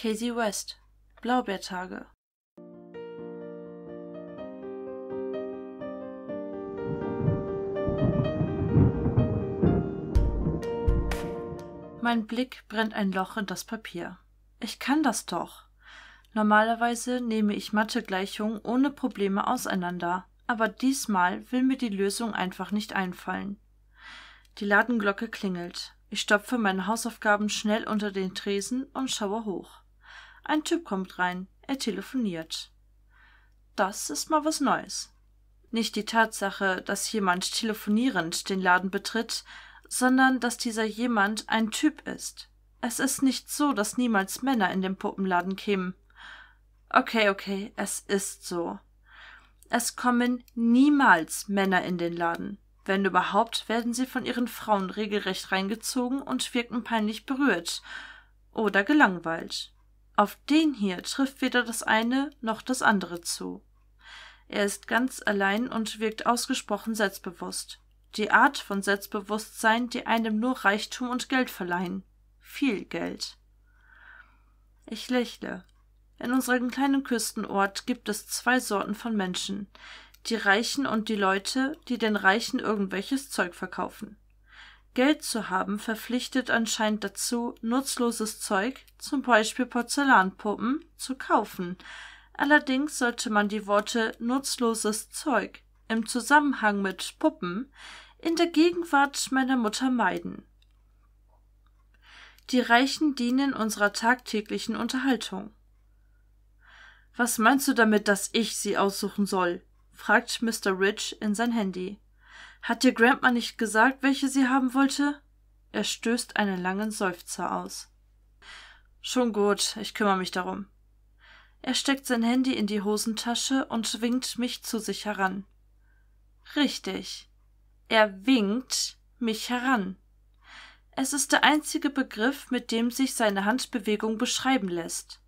Kasie West, Blaubeertage. Mein Blick brennt ein Loch in das Papier. Ich kann das doch. Normalerweise nehme ich Mathegleichungen ohne Probleme auseinander, aber diesmal will mir die Lösung einfach nicht einfallen. Die Ladenglocke klingelt. Ich stopfe meine Hausaufgaben schnell unter den Tresen und schaue hoch. Ein Typ kommt rein, er telefoniert. Das ist mal was Neues. Nicht die Tatsache, dass jemand telefonierend den Laden betritt, sondern dass dieser jemand ein Typ ist. Es ist nicht so, dass niemals Männer in den Puppenladen kämen. Okay, es ist so. Es kommen niemals Männer in den Laden. Wenn überhaupt, werden sie von ihren Frauen regelrecht reingezogen und wirken peinlich berührt oder gelangweilt. Auf den hier trifft weder das eine noch das andere zu. Er ist ganz allein und wirkt ausgesprochen selbstbewusst. Die Art von Selbstbewusstsein, die einem nur Reichtum und Geld verleihen. Viel Geld. Ich lächle. In unserem kleinen Küstenort gibt es zwei Sorten von Menschen. Die Reichen und die Leute, die den Reichen irgendwelches Zeug verkaufen. Geld zu haben verpflichtet anscheinend dazu, nutzloses Zeug, zum Beispiel Porzellanpuppen, zu kaufen. Allerdings sollte man die Worte nutzloses Zeug im Zusammenhang mit Puppen in der Gegenwart meiner Mutter meiden. Die Reichen dienen unserer tagtäglichen Unterhaltung. Was meinst du damit, dass ich sie aussuchen soll? Fragt Mr. Rich in sein Handy. Hat dir Grandma nicht gesagt, welche sie haben wollte? Er stößt einen langen Seufzer aus. Schon gut, ich kümmere mich darum. Er steckt sein Handy in die Hosentasche und winkt mich zu sich heran. Richtig. Er winkt mich heran. Es ist der einzige Begriff, mit dem sich seine Handbewegung beschreiben lässt.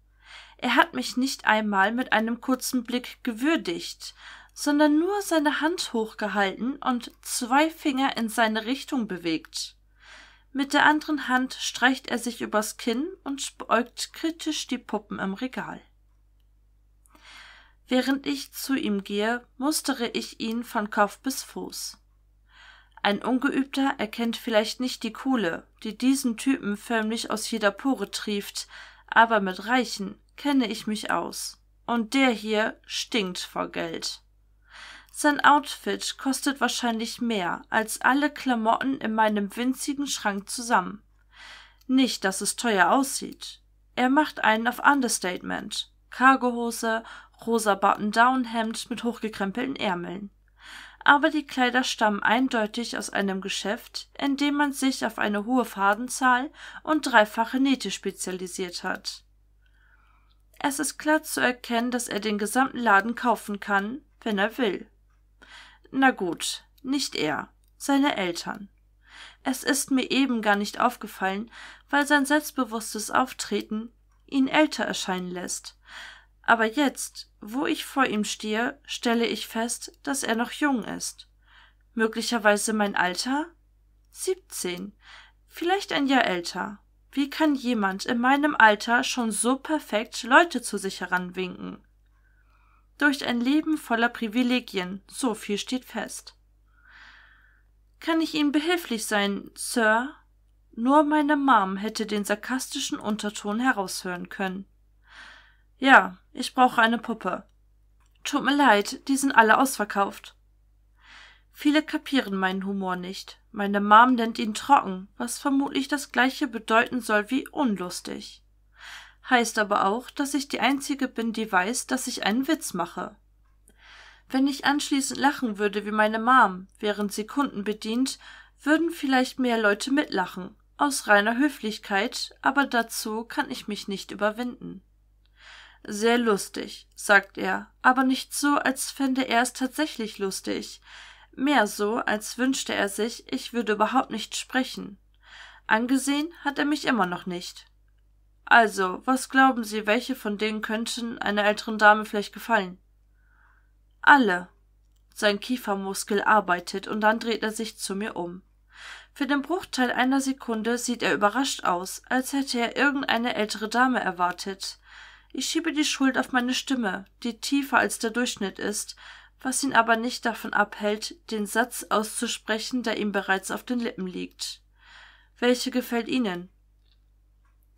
Er hat mich nicht einmal mit einem kurzen Blick gewürdigt, sondern nur seine Hand hochgehalten und zwei Finger in seine Richtung bewegt. Mit der anderen Hand streicht er sich übers Kinn und beäugt kritisch die Puppen im Regal. Während ich zu ihm gehe, mustere ich ihn von Kopf bis Fuß. Ein Ungeübter erkennt vielleicht nicht die Kohle, die diesen Typen förmlich aus jeder Pore trieft, aber mit Reichen kenne ich mich aus. Und der hier stinkt vor Geld. Sein Outfit kostet wahrscheinlich mehr als alle Klamotten in meinem winzigen Schrank zusammen. Nicht, dass es teuer aussieht. Er macht einen auf Understatement. Cargohose, rosa Button-Down-Hemd mit hochgekrempelten Ärmeln. Aber die Kleider stammen eindeutig aus einem Geschäft, in dem man sich auf eine hohe Fadenzahl und dreifache Nähte spezialisiert hat. Es ist klar zu erkennen, dass er den gesamten Laden kaufen kann, wenn er will. Na gut, nicht er, seine Eltern. Es ist mir eben gar nicht aufgefallen, weil sein selbstbewusstes Auftreten ihn älter erscheinen lässt. Aber jetzt, wo ich vor ihm stehe, stelle ich fest, dass er noch jung ist. Möglicherweise mein Alter? 17, vielleicht ein Jahr älter. Wie kann jemand in meinem Alter schon so perfekt Leute zu sich heranwinken? Durch ein Leben voller Privilegien, so viel steht fest. Kann ich Ihnen behilflich sein, Sir? Nur meine Mom hätte den sarkastischen Unterton heraushören können. Ja, ich brauche eine Puppe. Tut mir leid, die sind alle ausverkauft. Viele kapieren meinen Humor nicht. Meine Mom nennt ihn trocken, was vermutlich das Gleiche bedeuten soll wie unlustig. Heißt aber auch, dass ich die Einzige bin, die weiß, dass ich einen Witz mache. Wenn ich anschließend lachen würde wie meine Mom, während sie Kunden bedient, würden vielleicht mehr Leute mitlachen, aus reiner Höflichkeit, aber dazu kann ich mich nicht überwinden. Sehr lustig, sagt er, aber nicht so, als fände er es tatsächlich lustig. Mehr so, als wünschte er sich, ich würde überhaupt nicht sprechen. Angesehen hat er mich immer noch nicht. Also, was glauben Sie, welche von denen könnten einer älteren Dame vielleicht gefallen? Alle. Sein Kiefermuskel arbeitet und dann dreht er sich zu mir um. Für den Bruchteil einer Sekunde sieht er überrascht aus, als hätte er irgendeine ältere Dame erwartet. Ich schiebe die Schuld auf meine Stimme, die tiefer als der Durchschnitt ist, was ihn aber nicht davon abhält, den Satz auszusprechen, der ihm bereits auf den Lippen liegt. Welche gefällt Ihnen?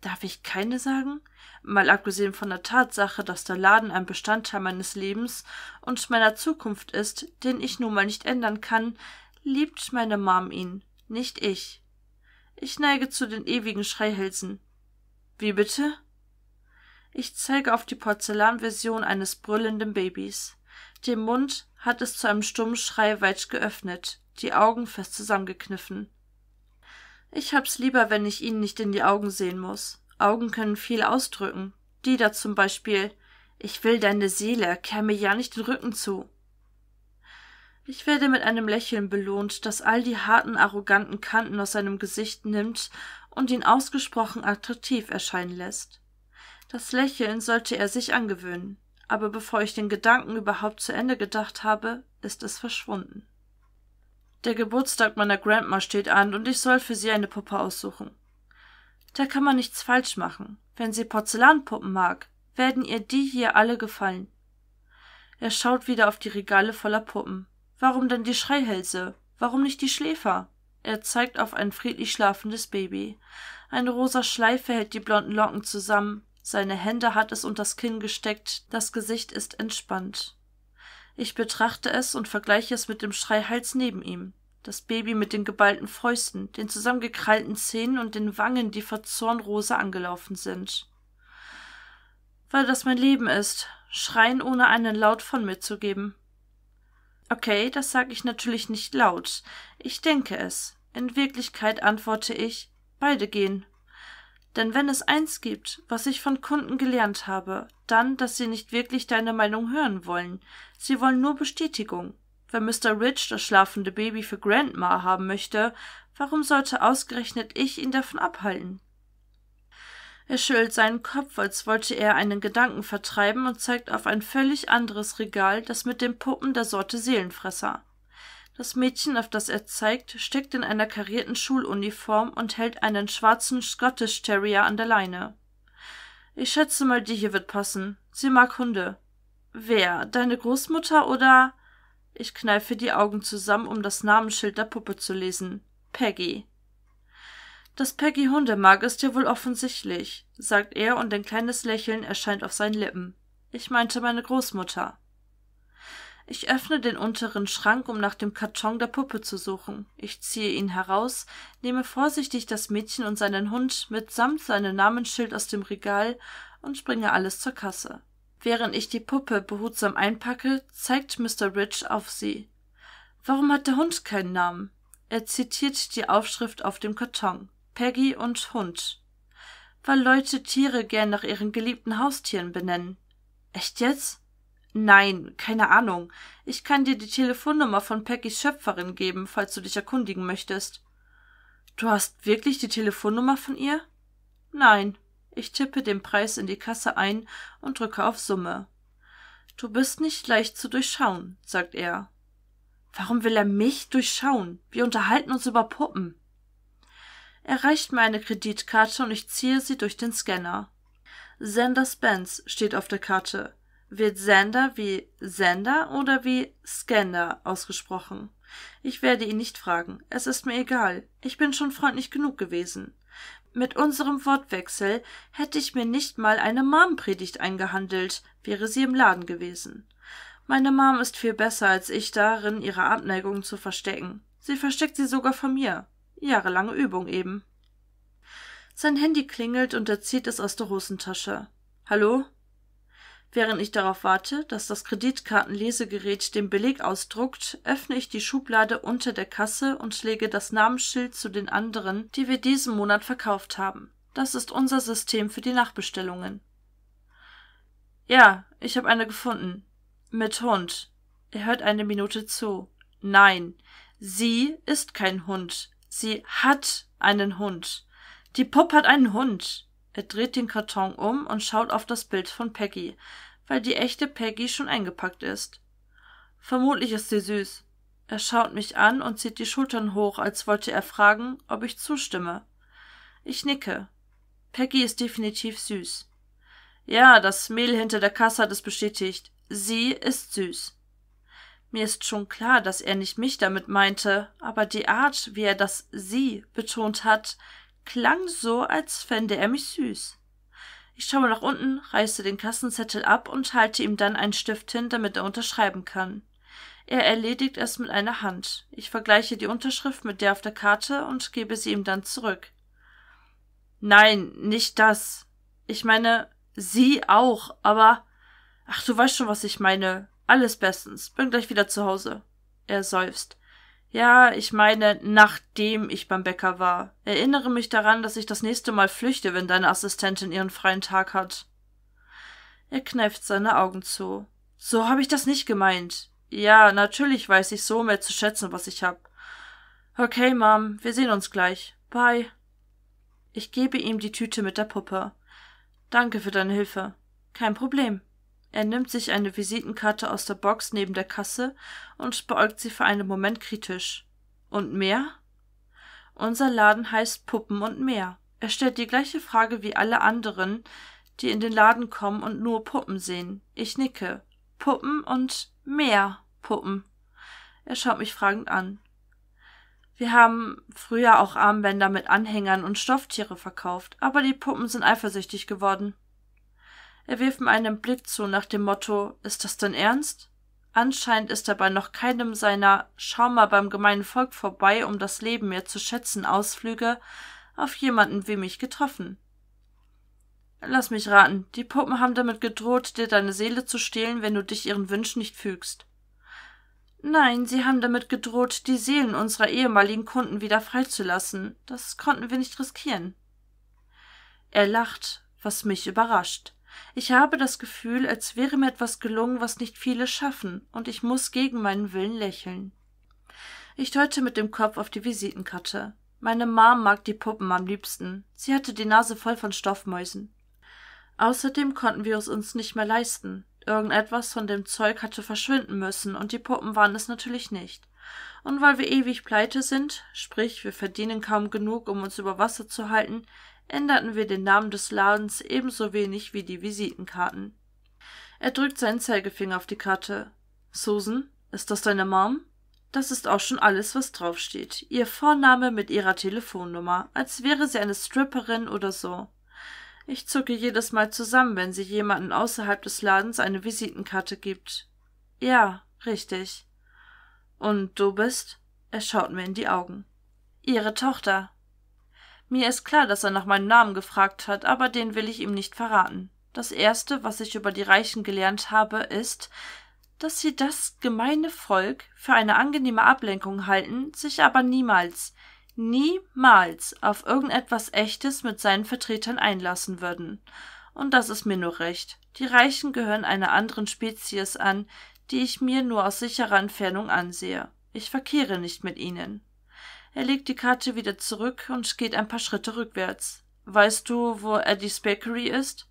Darf ich keine sagen? Mal abgesehen von der Tatsache, dass der Laden ein Bestandteil meines Lebens und meiner Zukunft ist, den ich nun mal nicht ändern kann, liebt meine Mom ihn, nicht ich. Ich neige zu den ewigen Schreihälsen. Wie bitte? Ich zeige auf die Porzellanversion eines brüllenden Babys. Den Mund hat es zu einem stummen Schrei weit geöffnet, die Augen fest zusammengekniffen. Ich hab's lieber, wenn ich Ihnen nicht in die Augen sehen muss. Augen können viel ausdrücken. Die da zum Beispiel, ich will deine Seele, kehr mir ja nicht den Rücken zu. Ich werde mit einem Lächeln belohnt, das all die harten, arroganten Kanten aus seinem Gesicht nimmt und ihn ausgesprochen attraktiv erscheinen lässt. Das Lächeln sollte er sich angewöhnen, aber bevor ich den Gedanken überhaupt zu Ende gedacht habe, ist es verschwunden. Der Geburtstag meiner Grandma steht an und ich soll für sie eine Puppe aussuchen. Da kann man nichts falsch machen. Wenn sie Porzellanpuppen mag, werden ihr die hier alle gefallen. Er schaut wieder auf die Regale voller Puppen. Warum denn die Schreihälse? Warum nicht die Schläfer? Er zeigt auf ein friedlich schlafendes Baby. Eine rosa Schleife hält die blonden Locken zusammen. Seine Hände hat es unters Kinn gesteckt, das Gesicht ist entspannt. Ich betrachte es und vergleiche es mit dem Schreihals neben ihm. Das Baby mit den geballten Fäusten, den zusammengekrallten Zähnen und den Wangen, die vor Zorn rosa angelaufen sind. Weil das mein Leben ist, schreien ohne einen Laut von mir zu geben. Okay, das sage ich natürlich nicht laut. Ich denke es. In Wirklichkeit antworte ich, beide gehen. Denn wenn es eins gibt, was ich von Kunden gelernt habe, dann, dass sie nicht wirklich deine Meinung hören wollen. Sie wollen nur Bestätigung. Wenn Mr. Rich das schlafende Baby für Grandma haben möchte, warum sollte ausgerechnet ich ihn davon abhalten? Er schüttelt seinen Kopf, als wollte er einen Gedanken vertreiben und zeigt auf ein völlig anderes Regal, das mit den Puppen der Sorte Seelenfresser. Das Mädchen, auf das er zeigt, steckt in einer karierten Schuluniform und hält einen schwarzen Scottish Terrier an der Leine. Ich schätze mal, die hier wird passen. Sie mag Hunde. Wer? Deine Großmutter oder? Ich kneife die Augen zusammen, um das Namensschild der Puppe zu lesen. Peggy. Dass Peggy Hunde mag, ist ja wohl offensichtlich, sagt er und ein kleines Lächeln erscheint auf seinen Lippen. Ich meinte meine Großmutter. Ich öffne den unteren Schrank, um nach dem Karton der Puppe zu suchen. Ich ziehe ihn heraus, nehme vorsichtig das Mädchen und seinen Hund mitsamt seinem Namensschild aus dem Regal und bringe alles zur Kasse. Während ich die Puppe behutsam einpacke, zeigt Mr. Rich auf sie. Warum hat der Hund keinen Namen? Er zitiert die Aufschrift auf dem Karton. Peggy und Hund. Weil Leute Tiere gern nach ihren geliebten Haustieren benennen. Echt jetzt? Nein, keine Ahnung. Ich kann dir die Telefonnummer von Peggys Schöpferin geben, falls du dich erkundigen möchtest. Du hast wirklich die Telefonnummer von ihr? Nein. Ich tippe den Preis in die Kasse ein und drücke auf Summe. Du bist nicht leicht zu durchschauen, sagt er. Warum will er mich durchschauen? Wir unterhalten uns über Puppen. Er reicht mir eine Kreditkarte und ich ziehe sie durch den Scanner. Xander Spence steht auf der Karte. Wird Xander wie Sender oder wie Scanner ausgesprochen? Ich werde ihn nicht fragen. Es ist mir egal. Ich bin schon freundlich genug gewesen. Mit unserem Wortwechsel hätte ich mir nicht mal eine Mom-Predigt eingehandelt, wäre sie im Laden gewesen. Meine Mom ist viel besser als ich darin, ihre Abneigungen zu verstecken. Sie versteckt sie sogar von mir. Jahrelange Übung eben. Sein Handy klingelt und er zieht es aus der Hosentasche. Hallo? Während ich darauf warte, dass das Kreditkartenlesegerät den Beleg ausdruckt, öffne ich die Schublade unter der Kasse und lege das Namensschild zu den anderen, die wir diesen Monat verkauft haben. Das ist unser System für die Nachbestellungen. Ja, ich habe eine gefunden. Mit Hund. Er hört eine Minute zu. Nein, sie ist kein Hund. Sie hat einen Hund. Die Puppe hat einen Hund. Er dreht den Karton um und schaut auf das Bild von Peggy, weil die echte Peggy schon eingepackt ist. Vermutlich ist sie süß. Er schaut mich an und zieht die Schultern hoch, als wollte er fragen, ob ich zustimme. Ich nicke. Peggy ist definitiv süß. Ja, das Mehl hinter der Kasse hat es bestätigt. Sie ist süß. Mir ist schon klar, dass er nicht mich damit meinte, aber die Art, wie er das »sie« betont hat, klang so, als fände er mich süß. Ich schaue nach unten, reiße den Kassenzettel ab und halte ihm dann einen Stift hin, damit er unterschreiben kann. Er erledigt es mit einer Hand. Ich vergleiche die Unterschrift mit der auf der Karte und gebe sie ihm dann zurück. »Nein, nicht das. Ich meine, sie auch, aber... Ach, du weißt schon, was ich meine. Alles bestens. Bin gleich wieder zu Hause.« Er seufzt. »Ja, ich meine, nachdem ich beim Bäcker war. Erinnere mich daran, dass ich das nächste Mal flüchte, wenn deine Assistentin ihren freien Tag hat.« Er kneift seine Augen zu. »So habe ich das nicht gemeint. Ja, natürlich weiß ich so mehr zu schätzen, was ich habe. Okay, Mom, wir sehen uns gleich. Bye.« Ich gebe ihm die Tüte mit der Puppe. »Danke für deine Hilfe.« »Kein Problem.« Er nimmt sich eine Visitenkarte aus der Box neben der Kasse und beäugt sie für einen Moment kritisch. »Und mehr?« Unser Laden heißt Puppen und mehr. Er stellt die gleiche Frage wie alle anderen, die in den Laden kommen und nur Puppen sehen. Ich nicke. Puppen und mehr Puppen. Er schaut mich fragend an. Wir haben früher auch Armbänder mit Anhängern und Stofftiere verkauft, aber die Puppen sind eifersüchtig geworden. Er wirft mir einen Blick zu nach dem Motto, ist das denn ernst? Anscheinend ist dabei noch keinem seiner »Schau mal beim gemeinen Volk vorbei, um das Leben mehr zu schätzen« Ausflüge auf jemanden wie mich getroffen. Lass mich raten, die Puppen haben damit gedroht, dir deine Seele zu stehlen, wenn du dich ihren Wünschen nicht fügst. Nein, sie haben damit gedroht, die Seelen unserer ehemaligen Kunden wieder freizulassen. Das konnten wir nicht riskieren. Er lacht, was mich überrascht. Ich habe das Gefühl, als wäre mir etwas gelungen, was nicht viele schaffen, und ich muss gegen meinen Willen lächeln. Ich deute mit dem Kopf auf die Visitenkarte. Meine Mom mag die Puppen am liebsten. Sie hatte die Nase voll von Stoffmäusen. Außerdem konnten wir es uns nicht mehr leisten. Irgendetwas von dem Zeug hatte verschwinden müssen, und die Puppen waren es natürlich nicht. Und weil wir ewig pleite sind, sprich, wir verdienen kaum genug, um uns über Wasser zu halten, änderten wir den Namen des Ladens ebenso wenig wie die Visitenkarten. Er drückt seinen Zeigefinger auf die Karte. »Susan, ist das deine Mom?« Das ist auch schon alles, was draufsteht. Ihr Vorname mit ihrer Telefonnummer, als wäre sie eine Stripperin oder so. Ich zucke jedes Mal zusammen, wenn sie jemanden außerhalb des Ladens eine Visitenkarte gibt. »Ja, richtig.« »Und du bist?« Er schaut mir in die Augen. »Ihre Tochter.« Mir ist klar, dass er nach meinem Namen gefragt hat, aber den will ich ihm nicht verraten. Das Erste, was ich über die Reichen gelernt habe, ist, dass sie das gemeine Volk für eine angenehme Ablenkung halten, sich aber niemals auf irgendetwas Echtes mit seinen Vertretern einlassen würden. Und das ist mir nur recht. Die Reichen gehören einer anderen Spezies an, die ich mir nur aus sicherer Entfernung ansehe. Ich verkehre nicht mit ihnen. Er legt die Karte wieder zurück und geht ein paar Schritte rückwärts. Weißt du, wo Eddie's Bakery ist?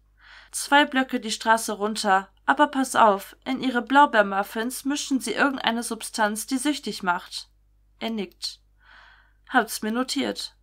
2 Blöcke die Straße runter, aber pass auf, in ihre Blaubeermuffins mischen sie irgendeine Substanz, die süchtig macht. Er nickt. Hab's mir notiert.